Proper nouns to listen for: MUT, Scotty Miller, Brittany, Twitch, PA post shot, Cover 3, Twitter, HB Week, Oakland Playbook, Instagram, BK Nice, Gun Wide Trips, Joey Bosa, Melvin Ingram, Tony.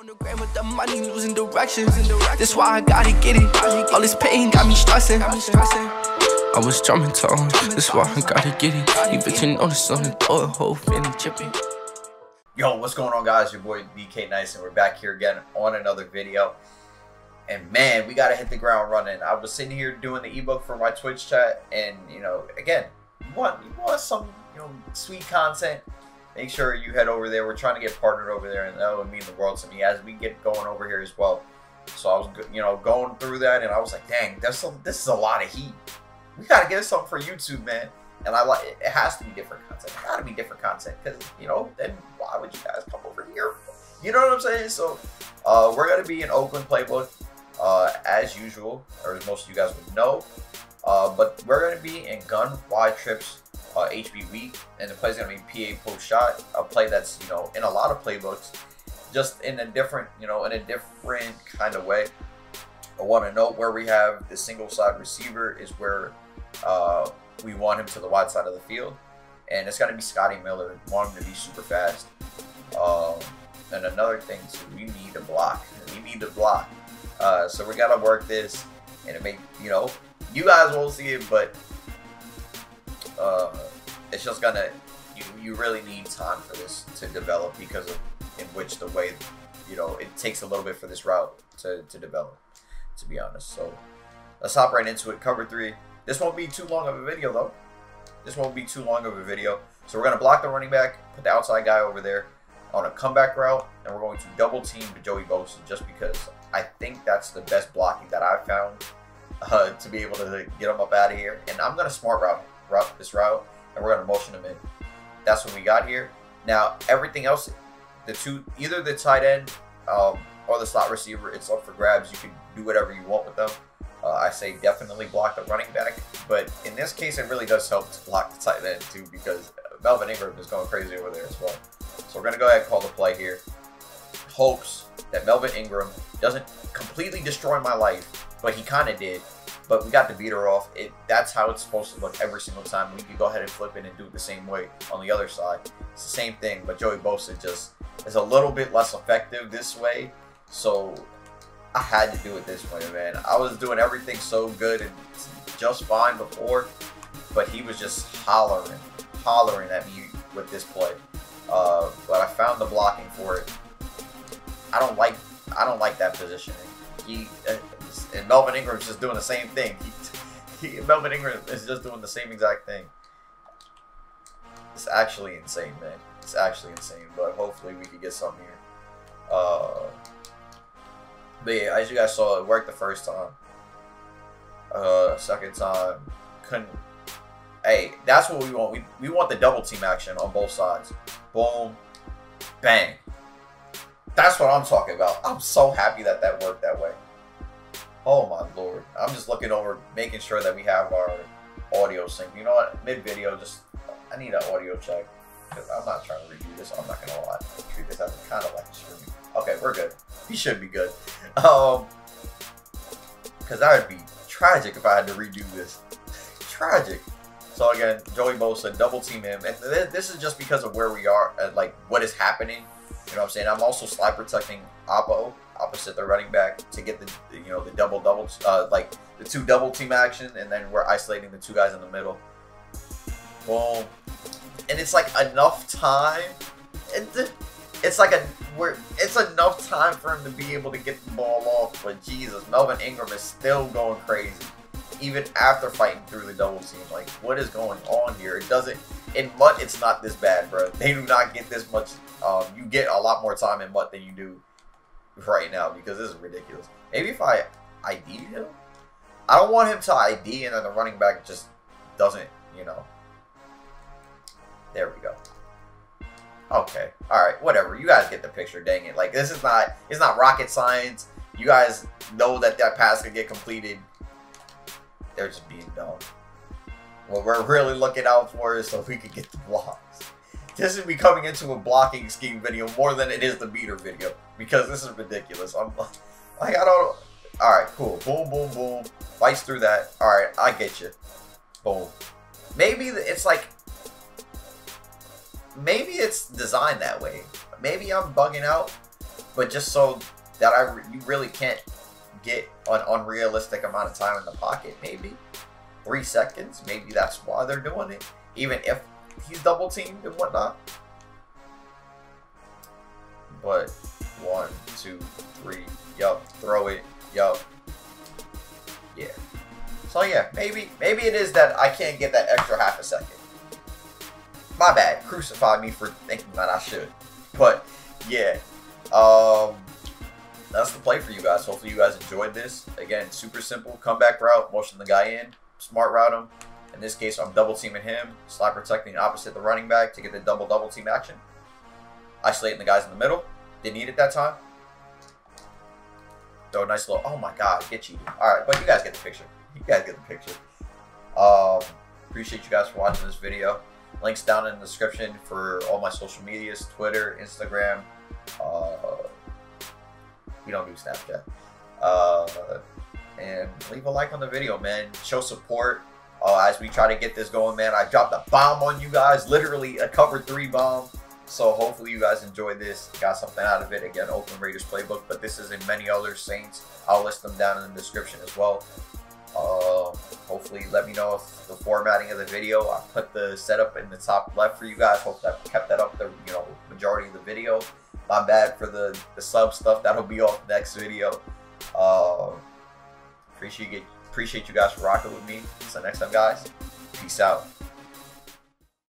On the gram with the money, losing direction. That's why I gotta get it. All this pain got me stressing. I was drumming tone, that's why I gotta get it. You bitchin' on the sun and throw a whole family chipping. Yo, what's going on, guys? Your boy BK Nice, and we're back here again on another video. And man, we gotta hit the ground running. I was sitting here doing the ebook for my Twitch chat, and you know, again, you want some, you know, sweet content. Make sure you head over there. We're trying to get partnered over there, and that would mean the world to me as we get going over here as well. So I was, you know, going through that, and I was like, dang, this is a lot of heat. We gotta get something for YouTube, man. And I like it has to be different content. It gotta be different content, because you know, then why would you guys come over here? You know what I'm saying? So we're gonna be in Oakland Playbook as usual, or as most of you guys would know. But we're gonna be in Gun Wide Trips. HB Week, and the play's gonna be PA Post Shot, a play that's, you know, in a lot of playbooks, just in a different, you know, in a different kind of way. I want to note where we have the single side receiver is where we want him to the wide side of the field, and it's gonna be Scotty Miller. We want him to be super fast. And another thing is we need a block. We need a block. So we gotta work this, and it may, you know, you guys won't see it, but it's just gonna, you really need time for this to develop, because of in which the way, you know, it takes a little bit for this route to develop, to be honest. So let's hop right into it. Cover 3. This won't be too long of a video though. So we're gonna block the running back, put the outside guy over there on a comeback route, and we're going to double team to Joey Bosa, just because I think that's the best blocking that I've found to be able to get him up out of here. And I'm gonna smart route this route, and we're gonna motion him in. That's what we got here. Now everything else, either the tight end or the slot receiver, it's up for grabs. You can do whatever you want with them. I say definitely block the running back, but in this case it really does help to block the tight end too, because Melvin Ingram is going crazy over there as well. So we're gonna go ahead and call the play here. Hopes that Melvin Ingram doesn't completely destroy my life, but he kind of did. But we got the beater off. That's how it's supposed to look every single time. We can go ahead and flip it and do it the same way on the other side. It's the same thing, but Joey Bosa just is a little bit less effective this way. So I had to do it this way, man. I was doing everything so good and just fine before, but he was just hollering at me with this play. But I found the blocking for it. I don't like that positioning. And Melvin Ingram's just doing the same thing. Melvin Ingram is just doing the same exact thing. It's actually insane, man. It's actually insane. But hopefully we can get something here. But yeah, as you guys saw, it worked the first time. Second time, couldn't. Hey, that's what we want. We want the double team action on both sides. Boom, bang. That's what I'm talking about. I'm so happy that that worked that way. Oh my lord. I'm just looking over, making sure that we have our audio sync. You know what? Mid-video, I need an audio check, because I'm not trying to review this. I'm not going to lie. I treat this as kind of like a stream. Okay, we're good. We should be good. Because that would be tragic if I had to redo this. Tragic. So again, Joey Bosa, double team him. And this is just because of where we are, and like what is happening. You know what I'm saying? I'm also slide protecting Oppo, opposite the running back, to get the, you know, the double, like the two double team action, and then we're isolating the two guys in the middle. Boom. And it's like enough time. It's enough time for him to be able to get the ball off, but Jesus, Melvin Ingram is still going crazy, even after fighting through the double team. Like, what is going on here? It doesn't, in Mutt, it's not this bad, bro. They do not get this much. You get a lot more time in Mutt than you do right now, because this is ridiculous. Maybe if I ID him, I don't want him to ID, and then the running back just doesn't, you know. There we go. Okay. All right. Whatever. You guys get the picture. Dang it. Like, this is not, it's not rocket science. You guys know that that pass could get completed. They're just being dumb. What we're really looking out for is so we could get the blocks. This is becoming into a blocking scheme video more than it is the beater video, because this is ridiculous. I'm like, I don't. All right, cool. Boom, boom, boom. Bites through that. All right, I get you. Boom. Maybe it's like, maybe it's designed that way. Maybe I'm bugging out. but just so that you really can't get an unrealistic amount of time in the pocket, maybe 3 seconds. Maybe that's why they're doing it, even if he's double teamed and whatnot. But 1, 2, 3, yup, throw it, yup, yeah. So yeah, maybe it is that I can't get that extra half a second. My bad, crucify me for thinking that I should. But yeah, that's the play for you guys. Hopefully you guys enjoyed this. Again, super simple comeback route, motion the guy in, smart route him. In this case, I'm double teaming him, slide protecting opposite the running back to get the double team action. Isolating the guys in the middle. Didn't need it that time. Throw a nice little, oh my god, get you. Alright, but you guys get the picture. You guys get the picture. Appreciate you guys for watching this video. Links down in the description for all my social medias, Twitter, Instagram. We don't do Snapchat. And leave a like on the video, man. Show support as we try to get this going, man. I dropped a bomb on you guys, literally a cover 3 bomb. So hopefully you guys enjoyed this, got something out of it. Again, Oakland Raiders Playbook, but this is in many other Saints. I'll list them down in the description as well. Hopefully let me know if the formatting of the video, I put the setup in the top left for you guys. Hope that kept that up the majority of the video. My bad for the sub stuff. That'll be off the next video. Appreciate you guys for rocking with me. Until next time, guys. Peace out.